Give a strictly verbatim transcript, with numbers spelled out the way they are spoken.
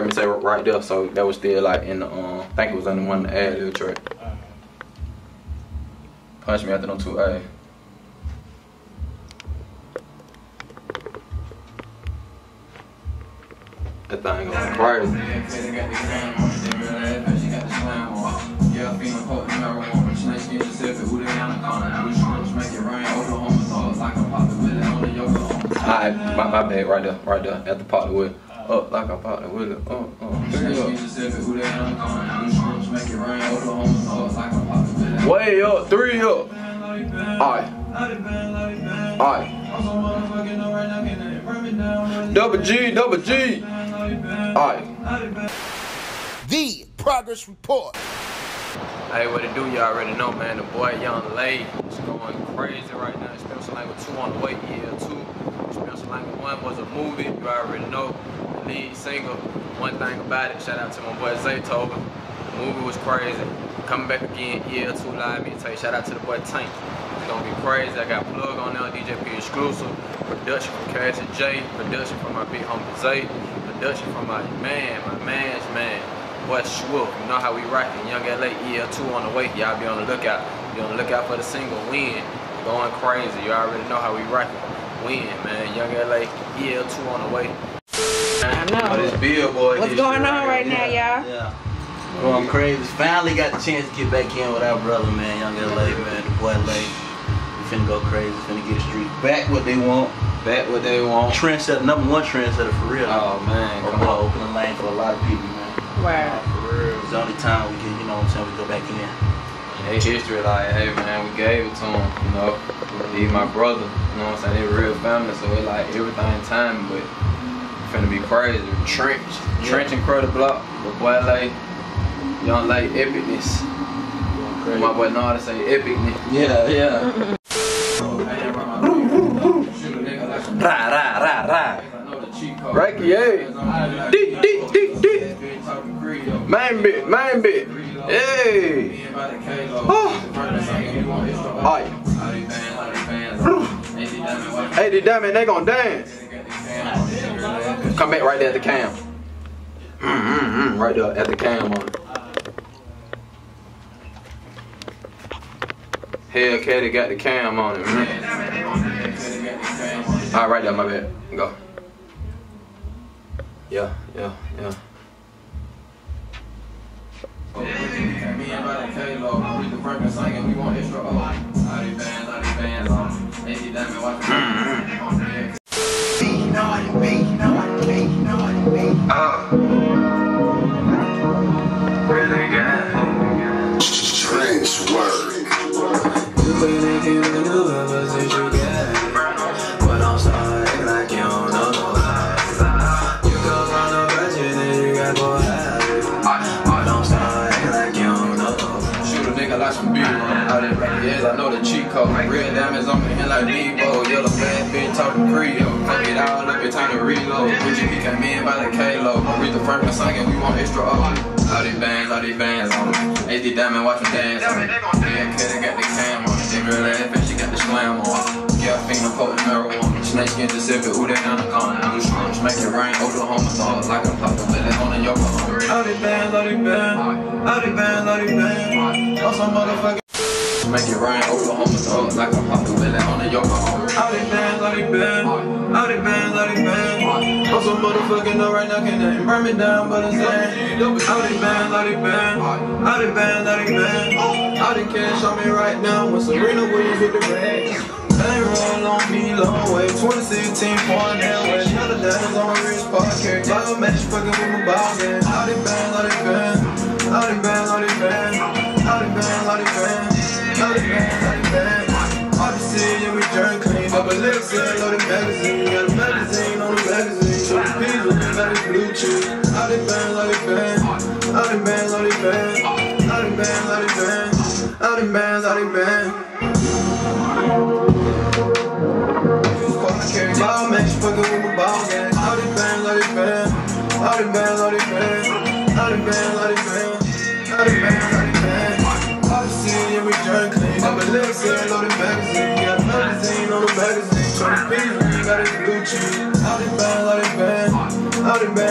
Let me say right there, so that was still like in the, um, I think it was in the one ad little track. Punch me after them two A. That thing going crazy. Alright, my, my bad, right there, right there, at the pot of wood. Up like I popped the wheel, up, up, up. Way up, three up. Alright. Alright. Double G, double G. Alright. The Progress Report. Hey, what it do, y'all already know, man. The boy Yung L A is going crazy right now. Special Language two on the way, E L two. Special Language one was a movie, you already know. Lead single, One Thing About It. Shout out to my boy Zaytoven. The movie was crazy. Coming back again, E L two live. Me tell you, shout out to the boy Tank. It's gonna be crazy. I got plug on now, D J P exclusive. Production from Cash and J. Production from my big homie Zay. Production from my man, my man's man, Boy Swoop. You know how we rocking. Yung L A, E L two on the way. Y'all be on the lookout. Be on the lookout for the single Win. Going crazy. You already know how we rocking. Win, man. Yung L A, E L two on the way. I know. Oh, this billboard, what's this going on right, right now, y'all? Yeah. yeah. Going crazy. Finally got the chance to get back in with our brother, man. Yung L A, man. The boy L A. We finna go crazy. Finna get the street back what they want. Back what they want. Trendsetter, number one trendsetter for real. Oh, man. We're going to open the lane for a lot of people, man. Wow. For real. It's the only time we can, you know what I'm saying, we go back in there. Hey, history, like, hey, man, we gave it to him, you know. He's my brother. You know what I'm saying? They're real family, so it's like everything time, but. Finna be crazy. Trench. Trench and Credit Block. But boy like Yung L A epicness. My boy know how to say epicness. Yeah, yeah. Ra ra ra ra. Ricky, yeah. Dick, dick, dick, dick. Main bit, main bit. Hey. Oh. Alright. Hey, they damn it, they gonna dance. Come back right there at the cam. Mm -hmm -hmm, right there at the cam on it. Hellcatty got the cam on it. Mm -hmm. Alright, right there, my bad. Go. Yeah, yeah, yeah. Me and Brother K-Lo, we the Franklin singing, we want extra O. All these bands, all these bands on. Andy Diamond, watch it. Uh, really good. Strange word. You be thinking the new lovers that you got, but I'm sorry, act like you don't know no lies. You go on the budget and you got more habits, but I'm sorry, act like you don't know no lies. Shoot a nigga like some beer. All that right is, I know the cheat code. Real diamonds on me like Debo. Yellow bad bitch talking Creole. Fuck it all up, it's time to reload. D J P came in by the K-Lo. We the Progress singing, we want extra O. All these bands, all these bands on them. A D Diamond watch them dance on them. Yeah, Kelly got the cam on. They real ass bitch, she got the slam on. Yeah, fiend, I'm poking marijuana. Snake in the sip it, ooh, they down the corner. I'm just make it rain, Oklahoma sauce. Like I'm popping, let it on in your corner. All these bands, all these bands. All these bands, all these bands. On some motherfucking. Make it rain, Oklahoma sauce. Like I'm popping, let it on in your corner. All these bands, all these bands. All these bands, all these bands. I'm so motherfucking low right now, can't nothing burn me down, but it's saying. All these bands, all these bands. All these bands, all these bands. All these cash on me right now, when Serena Williams with the rags. They roll on me long way, twenty sixteen point that way. Shot of diamonds on my wrist pocket, got a match fucking with my ball game. All these bands, all these bands. All these bands, all these bands. All these bands, all these bands. All these bands, all these bands. And we turn clean up a lip set on the magazine. Got a magazine on the magazine. Show the people about this blue cheese. All these bands, all these bands. All these bands, all these bands. All these bands, all these bands. All these bands, all these bands. Ball match, fucking with my ball game. All these bands, all these bands. All these bands, all these bands. All these bands, all these bands. All these bands, all these bands. And we turn clean up a lip set on the magazine. All these bands, all these bands, all these bands,